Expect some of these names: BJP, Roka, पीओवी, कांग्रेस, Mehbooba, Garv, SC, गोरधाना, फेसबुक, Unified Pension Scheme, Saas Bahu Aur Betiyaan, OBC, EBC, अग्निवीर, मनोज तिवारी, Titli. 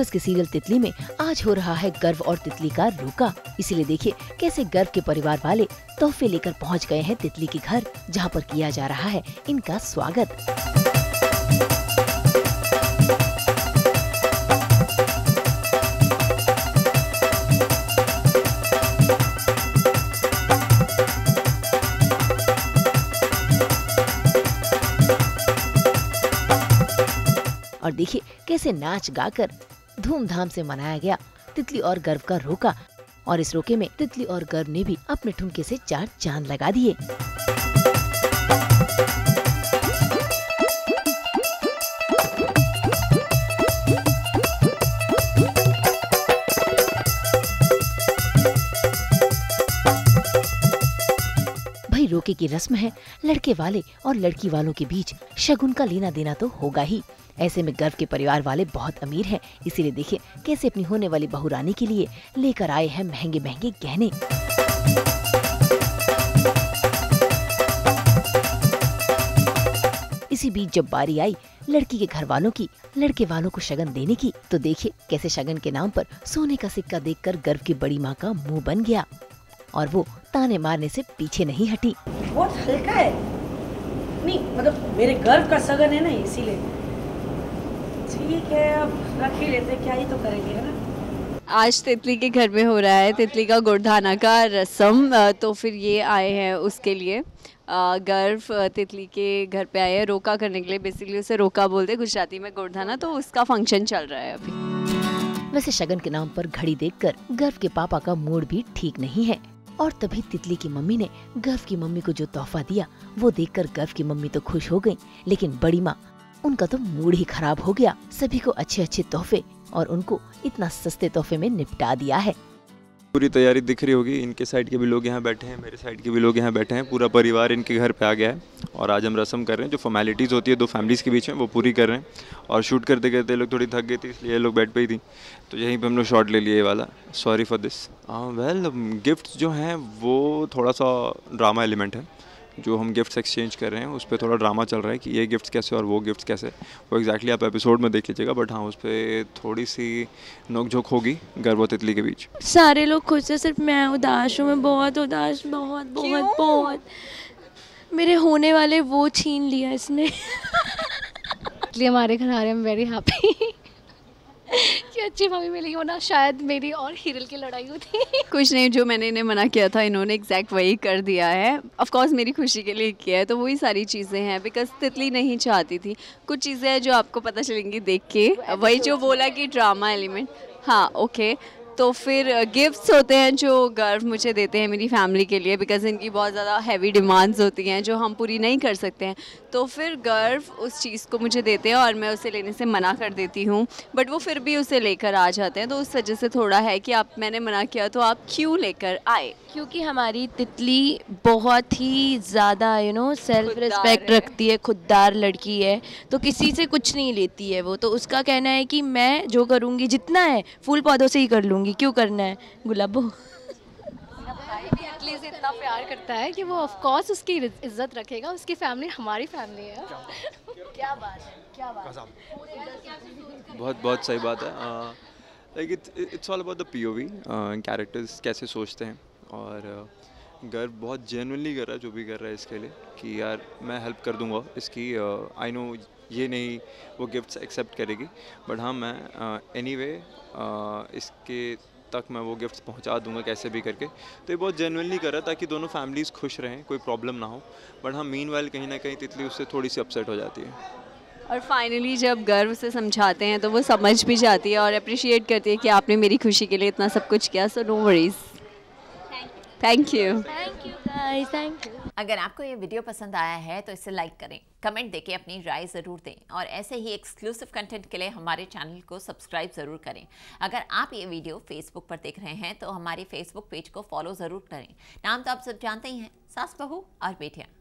वापस के सीरियल तितली में आज हो रहा है गर्व और तितली का रोका। इसीलिए देखिए कैसे गर्व के परिवार वाले तोहफे लेकर पहुंच गए हैं तितली के घर, जहां पर किया जा रहा है इनका स्वागत। और देखिए कैसे नाच गाकर धूमधाम से मनाया गया तितली और गर्व का रोका। और इस रोके में तितली और गर्व ने भी अपने ठुमके से चार चांद लगा दिए। भाई रोके की रस्म है, लड़के वाले और लड़की वालों के बीच शगुन का लेना देना तो होगा ही। ऐसे में गर्व के परिवार वाले बहुत अमीर हैं, इसीलिए देखिए कैसे अपनी होने वाली बहू रानी के लिए लेकर आए हैं महंगे महंगे गहने। इसी बीच जब बारी आई लड़की के घर वालों की लड़के वालों को शगन देने की, तो देखिए कैसे शगन के नाम पर सोने का सिक्का देखकर गर्व की बड़ी माँ का मुंह बन गया और वो ताने मारने से पीछे नहीं हटी। बहुत हल्का है, नहीं मतलब मेरे गर्व का शगन है ना, इसीलिए ठीक है अब रख ही लेते, क्या ही तो करेंगे है ना। आज तितली के घर में हो रहा है तितली का गोरधाना का रस्म, तो फिर ये आए हैं उसके लिए। गर्व तितली के घर पे आए हैं रोका करने के लिए, बेसिकली उसे रोका बोलते गुजराती में, गोरधाना, तो उसका फंक्शन चल रहा है अभी। वैसे शगन के नाम पर घड़ी देखकर गर्व के पापा का मूड भी ठीक नहीं है, और तभी तितली की मम्मी ने गर्व की मम्मी को जो तोहफा दिया वो देखकर गर्व की मम्मी तो खुश हो गयी, लेकिन बड़ी माँ उनका तो मूड ही खराब हो गया। सभी को अच्छे अच्छे तोहफे और उनको इतना सस्ते तोहफे में निपटा दिया है। पूरी तैयारी दिख रही होगी, इनके साइड के भी लोग यहाँ बैठे हैं, मेरे साइड के भी लोग यहाँ बैठे हैं, पूरा परिवार इनके घर पे आ गया है। और आज हम रस्म कर रहे हैं, जो फॉर्मेलिटीज़ होती है दो फैमिलीज़ के बीच में वो पूरी कर रहे हैं। और शूट करते करते लोग थोड़ी थक गई थी, इसलिए लोग बैठ गई थी, तो यहीं पे हम लोग शॉट ले लिए वाला। Sorry for this. Well gift जो हैं वो थोड़ा सा ड्रामा एलिमेंट है, जो हम गिफ्ट्स एक्सचेंज कर रहे हैं उस पर थोड़ा ड्रामा चल रहा है कि ये गिफ्ट्स कैसे और वो गिफ्ट्स कैसे, वो एग्जैक्टली आप एपिसोड में देख लीजिएगा। बट हाँ, उस पर थोड़ी सी नोकझोंक होगी गर्व और तितली के बीच। सारे लोग खुश हैं, सिर्फ मैं उदास हूँ। मैं बहुत उदास, बहुत बहुत बहुत। मेरे होने वाले वो छीन लिया इसने। इसलिए हमारे घर आ रहे, हम वेरी हैप्पी कि अच्छी भाभी मिली हो ना। शायद मेरी और हीरल की लड़ाई होती। कुछ नहीं, जो मैंने इन्हें मना किया था इन्होंने एग्जैक्ट वही कर दिया है। ऑफ कोर्स मेरी खुशी के लिए किया है, तो वही सारी चीज़ें हैं। बिकॉज तितली नहीं चाहती थी, कुछ चीज़ें हैं जो आपको पता चलेंगी देख के। वही जो बोला कि ड्रामा एलिमेंट, हाँ ओके। तो फिर गिफ्ट्स होते हैं जो गर्व मुझे देते हैं मेरी फैमिली के लिए, बिकॉज इनकी बहुत ज़्यादा हैवी डिमांड्स होती हैं जो हम पूरी नहीं कर सकते हैं। तो फिर गर्व उस चीज़ को मुझे देते हैं और मैं उसे लेने से मना कर देती हूँ, बट वो फिर भी उसे लेकर आ जाते हैं। तो उस वजह से थोड़ा है कि आप, मैंने मना किया तो आप क्यों लेकर आए। क्योंकि हमारी तितली बहुत ही ज़्यादा सेल्फ रिस्पेक्ट रखती है, खुददार लड़की है, तो किसी से कुछ नहीं लेती है वो। तो उसका कहना है कि मैं जो करूँगी जितना है फूल पौधों से ही कर लूँगी, क्यों करना है गुलाबो। तितली से इतना प्यार करता है कि वो ऑफ कोर्स उसकी इज्जत रखेगा। उसकी फैमिली हमारी फैमिली है। क्या बात है, क्या बात है, बहुत बहुत सही बात है। Like it's all about the पीओवी, characters कैसे सोचते हैं। और गर्व बहुत जेन्युइनली कर रहा है जो भी कर रहा है इसके लिए कि यार मैं हेल्प कर दूंगा इसकी। आई नो ये नहीं वो गिफ्ट्स एक्सेप्ट करेगी, बट हाँ मैं एनीवे इसके तक मैं वो गिफ्ट्स पहुंचा दूंगा कैसे भी करके। तो ये बहुत जेन्युइनली कर रहा है ताकि दोनों फैमिलीज़ खुश रहें, कोई प्रॉब्लम ना हो। बट हाँ मीनवाइल कहीं ना कहीं तितली उससे थोड़ी सी अपसेट हो जाती है। और फाइनली जब गर्व से समझाते हैं तो वो समझ भी जाती है और अप्रिशिएट करती है कि आपने मेरी खुशी के लिए इतना सब कुछ किया। So no worries, thank you. अगर आपको ये वीडियो पसंद आया है तो इसे लाइक करें, कमेंट देके अपनी राय ज़रूर दें, और ऐसे ही एक्सक्लूसिव कंटेंट के लिए हमारे चैनल को सब्सक्राइब ज़रूर करें। अगर आप ये वीडियो फेसबुक पर देख रहे हैं तो हमारे फेसबुक पेज को फॉलो ज़रूर करें। नाम तो आप सब जानते ही हैं, सास बहू और बेटियाँ।